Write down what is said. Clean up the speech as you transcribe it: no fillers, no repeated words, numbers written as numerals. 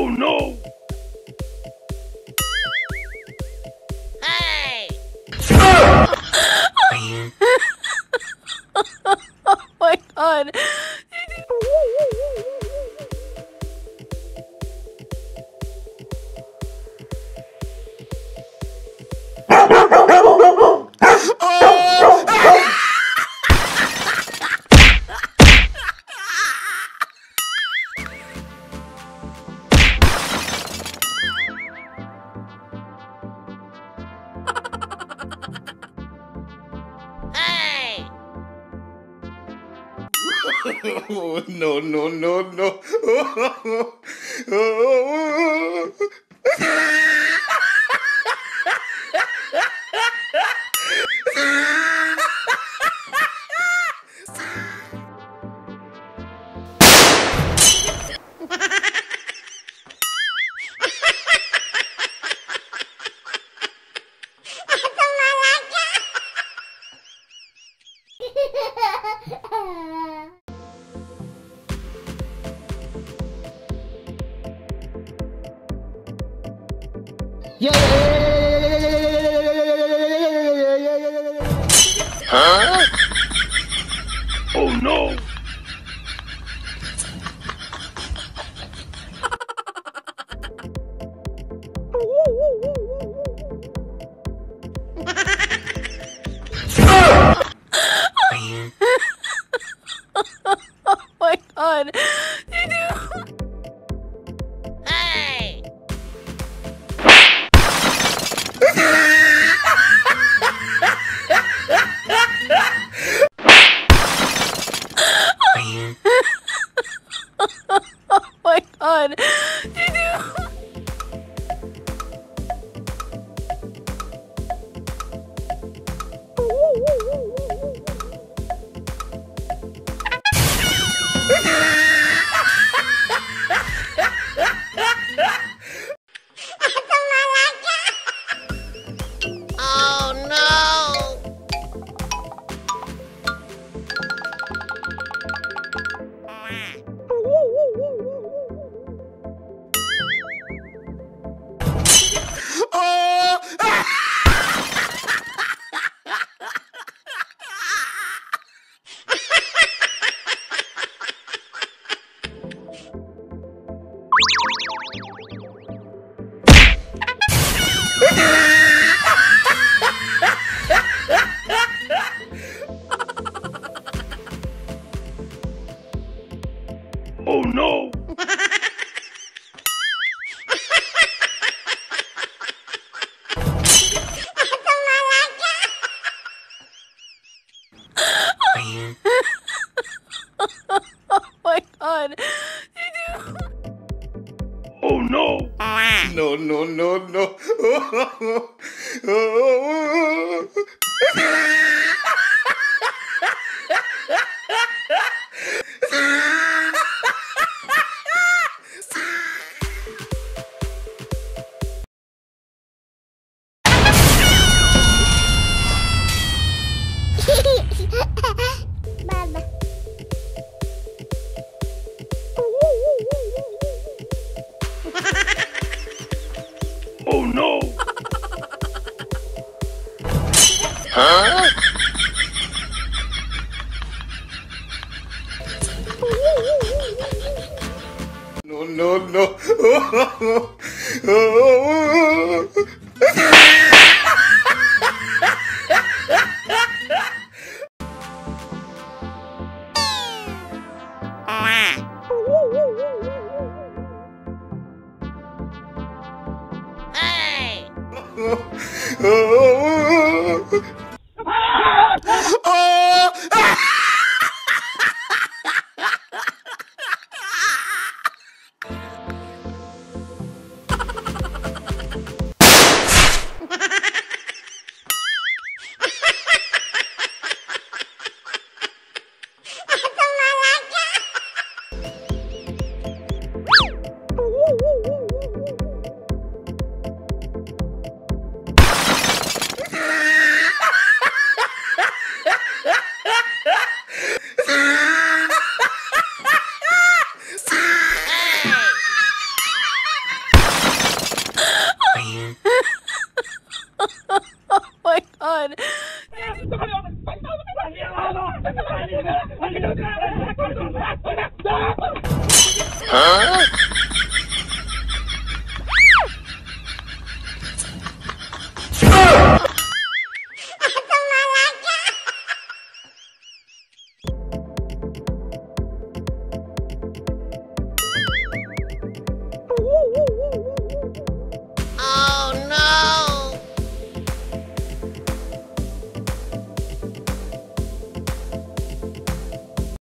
Oh no! Hey! Oh my god! Oh, no, no, no, no. Oh. Huh? Oh no! Oh my god! Did you? Oh no! Oh my god! Oh no! No, no, no, no! Oh. Oh no! Huh? No, no, no! Oh. Huh?